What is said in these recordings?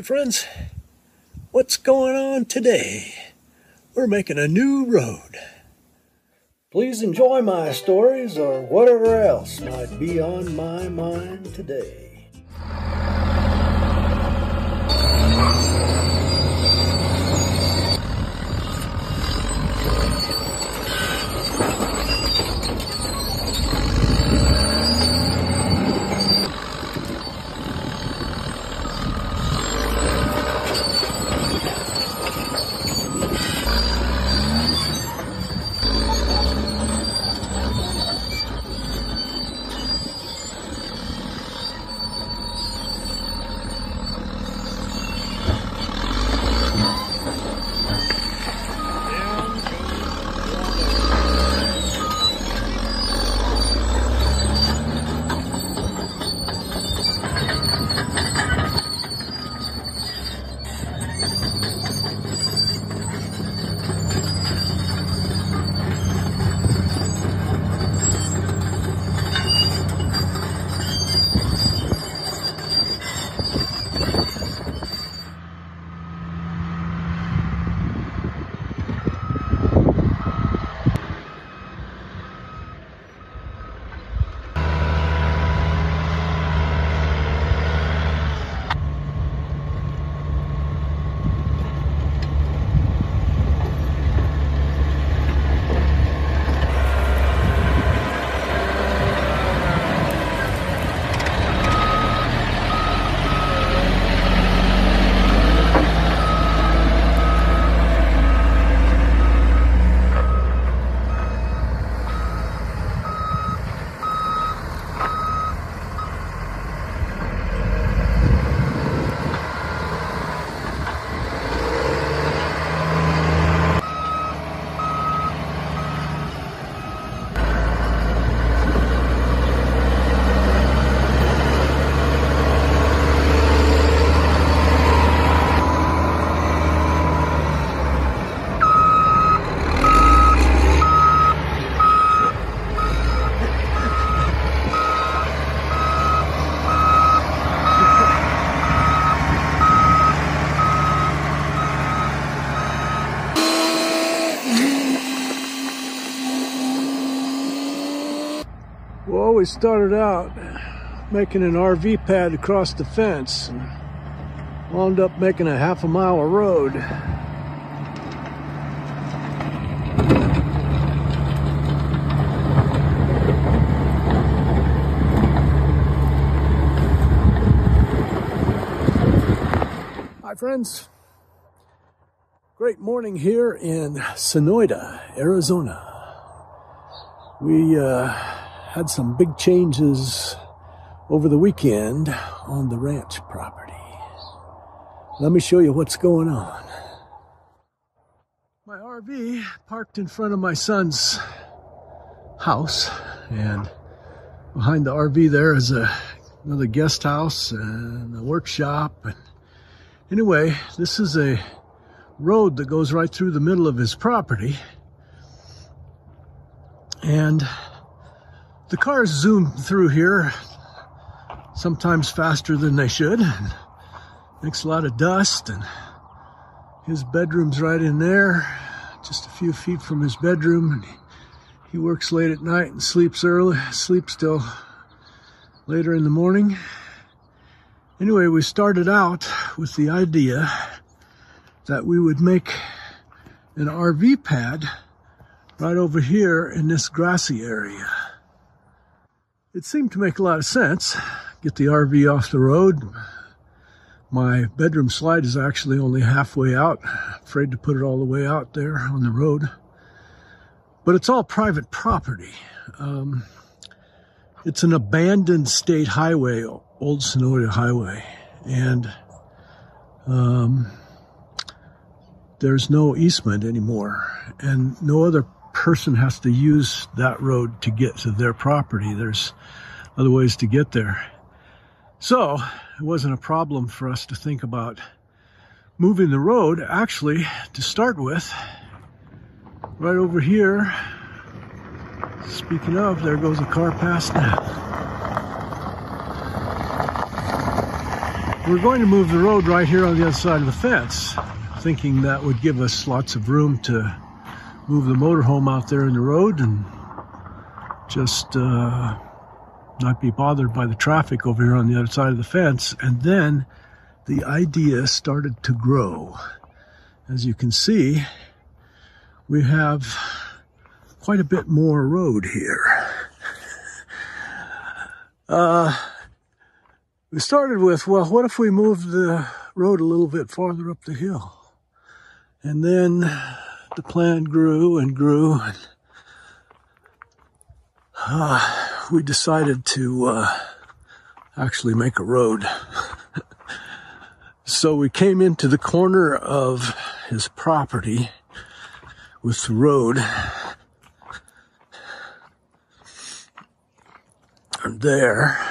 my friends, what's going on today? We're making a new road. Please enjoy my stories or whatever else might be on my mind today. Well, we started out making an RV pad across the fence and wound up making a half a mile of road. Hi friends, great morning here in Sonoida, Arizona. We had some big changes over the weekend on the ranch property. Let me show you what's going on. My RV parked in front of my son's house, and behind the RV there is another guest house and a workshop. And anyway, this is a road that goes right through the middle of his property, and the cars zoom through here, sometimes faster than they should, and makes a lot of dust. And his bedroom's right in there, just a few feet from his bedroom. And he works late at night and sleeps till later in the morning. Anyway, we started out with the idea that we would make an RV pad right over here in this grassy area. It seemed to make a lot of sense. Get the RV off the road. My bedroom slide is actually only halfway out. Afraid to put it all the way out there on the road. But it's all private property. It's an abandoned state highway, Old Sonoria Highway. And there's no easement anymore. And no other person has to use that road to get to their property. There's other ways to get there. So it wasn't a problem for us to think about moving the road, actually, to start with. Right over here, speaking of, there goes a car past now. We're going to move the road right here on the other side of the fence, thinking that would give us lots of room to move the motorhome out there in the road and just not be bothered by the traffic over here on the other side of the fence. And then the idea started to grow. As you can see, we have quite a bit more road here. We started with, well, what if we moved the road a little bit farther up the hill? And then the plan grew and grew, and we decided to actually make a road. So we came into the corner of his property with the road. And there.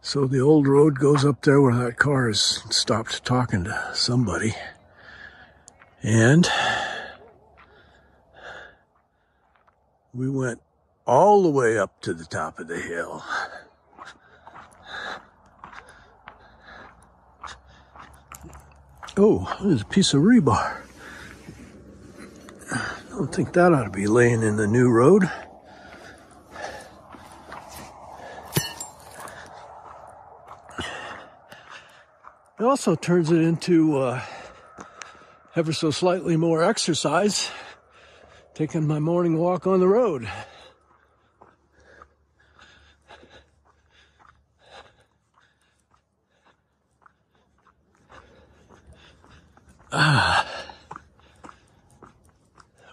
So the old road goes up there where that car has stopped talking to somebody. And we went all the way up to the top of the hill. Oh, there's a piece of rebar. I don't think that ought to be laying in the new road. It also turns it into ever so slightly more exercise, taking my morning walk on the road.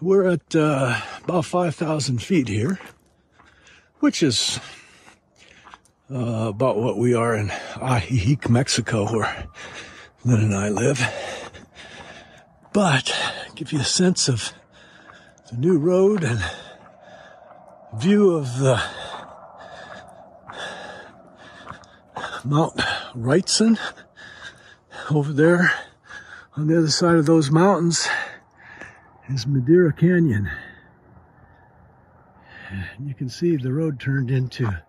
We're at about 5,000 feet here, which is about what we are in Ajijic, Mexico, where Lynn and I live. But give you a sense of the new road and view of the Mount Wrightson over there. On the other side of those mountains is Madeira Canyon. And you can see the road turned into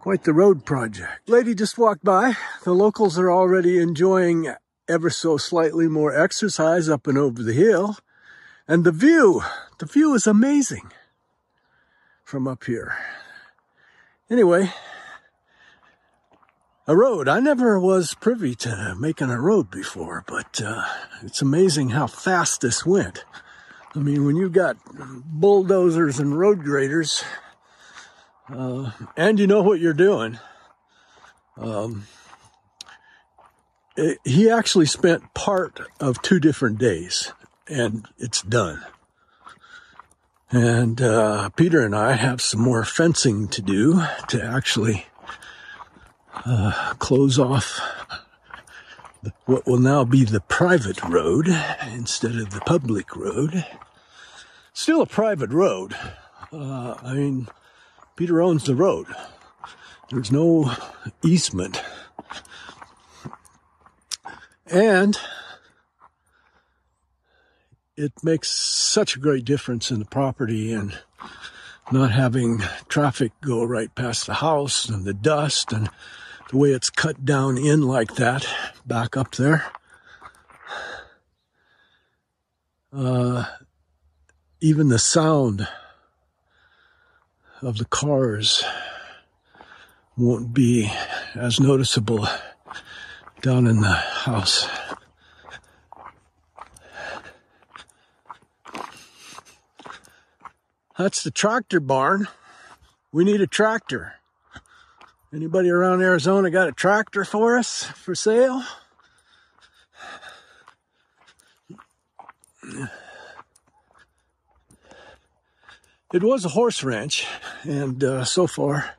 quite the road project. Lady just walked by. The locals are already enjoying ever so slightly more exercise up and over the hill. And the view is amazing from up here. Anyway, a road. I never was privy to making a road before, but it's amazing how fast this went. I mean, when you've got bulldozers and road graders, and you know what you're doing. He actually spent part of 2 different days, and it's done. And Peter and I have some more fencing to do to actually close off what will now be the private road instead of the public road. Still a private road. I mean, Peter owns the road. There's no easement. And it makes such a great difference in the property and not having traffic go right past the house and the dust and the way it's cut down in like that back up there. Even the sound of the cars won't be as noticeable down in the house. That's the tractor barn. We need a tractor. Anybody around Arizona got a tractor for us for sale? It was a horse ranch, and so far,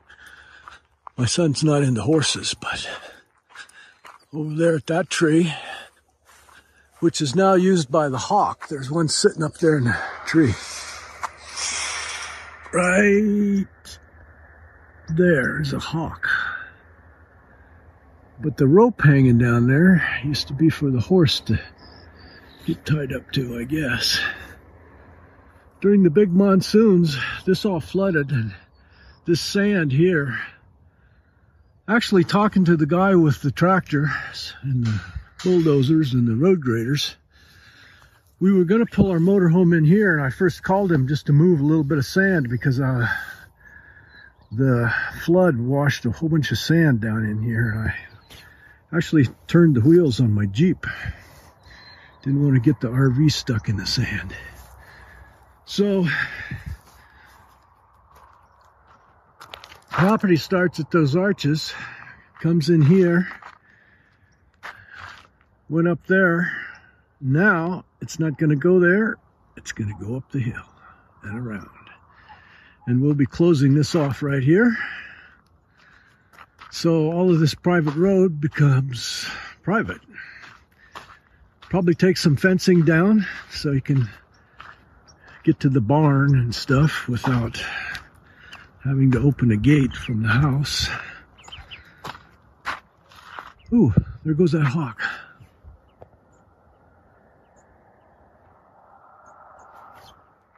my son's not into horses, but over there at that tree, which is now used by the hawk, there's one sitting up there in the tree. Right there is a hawk. But the rope hanging down there used to be for the horse to get tied up to, I guess. During the big monsoons, this all flooded, and this sand here actually talking to the guy with the tractors and the bulldozers and the road graders. We were going to pull our motorhome in here, and I first called him just to move a little bit of sand because the flood washed a whole bunch of sand down in here. And I actually turned the wheels on my Jeep. Didn't want to get the RV stuck in the sand. So, property starts at those arches, comes in here, went up there. Now, it's not going to go there. It's going to go up the hill and around. And we'll be closing this off right here. So all of this private road becomes private. Probably take some fencing down so you can get to the barn and stuff without having to open a gate from the house. Ooh, there goes that hawk.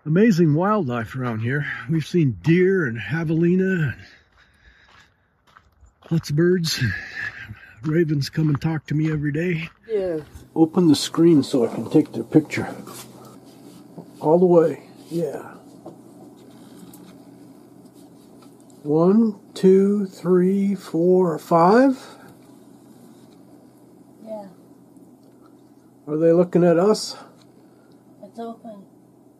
Amazing wildlife around here. We've seen deer and javelina and lots of birds. Ravens come and talk to me every day. Yeah. Open the screen so I can take their picture. All the way. Yeah. 1, 2, 3, 4, 5. Yeah. Are they looking at us? It's open.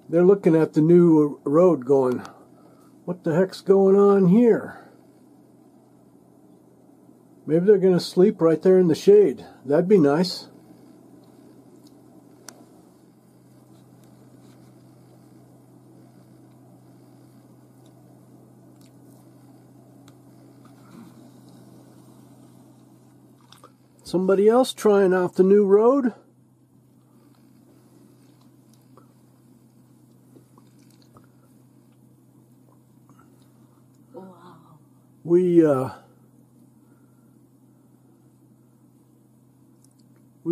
They're looking at the new road going, what the heck's going on here? Maybe they're going to sleep right there in the shade. That'd be nice. Somebody else trying out the new road? We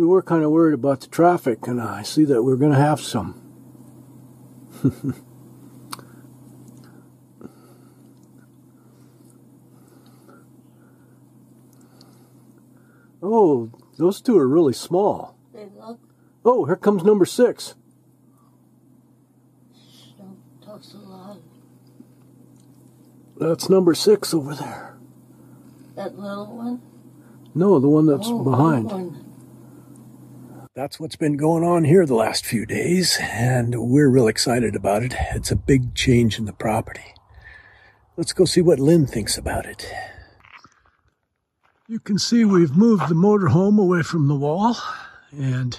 were kind of worried about the traffic, and I see that we're going to have some. Oh, those two are really small. They look. Oh, here comes number 6. She talks a lot. That's number 6 over there. That little one? No, the one that's behind. One. That's what's been going on here the last few days, and we're real excited about it. It's a big change in the property. Let's go see what Lynn thinks about it. You can see we've moved the motorhome away from the wall, and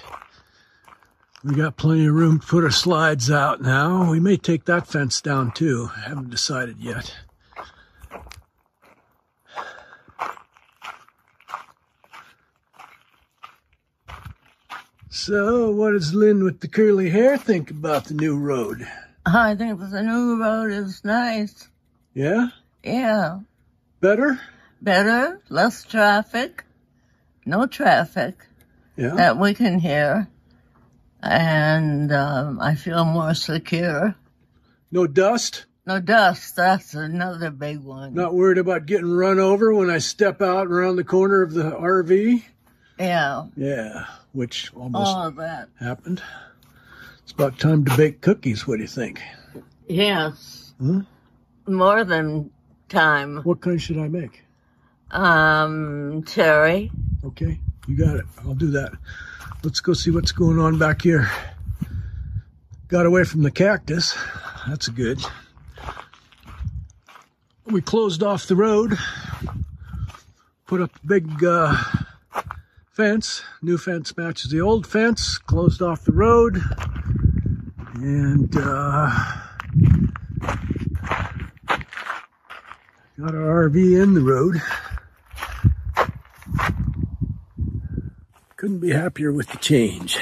we got plenty of room to put our slides out now. We may take that fence down too. I haven't decided yet. So, what does Lynn with the curly hair think about the new road? I think the new road is nice. Yeah? Yeah. Better? Better, less traffic, no traffic that we can hear, and I feel more secure. No dust? No dust, that's another big one. Not worried about getting run over when I step out around the corner of the RV? Yeah. Yeah, which almost happened. It's about time to bake cookies, what do you think? Yes. Hmm? More than time. What kind should I make? Cherry. Okay, you got it. I'll do that. Let's go see what's going on back here. Got away from the cactus. That's good. We closed off the road. Put up a big... fence. New fence matches the old fence. Closed off the road. And got our RV in the road. Couldn't be happier with the change.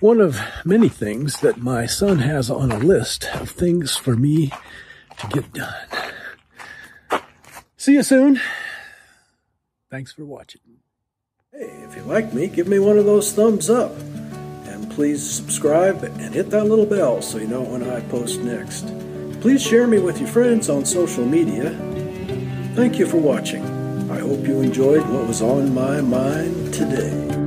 One of many things that my son has on a list of things for me to get done. See you soon. Thanks for watching. Hey, if you like me, give me one of those thumbs up, and please subscribe and hit that little bell so you know when I post next. Please share me with your friends on social media. Thank you for watching. I hope you enjoyed what was on my mind today.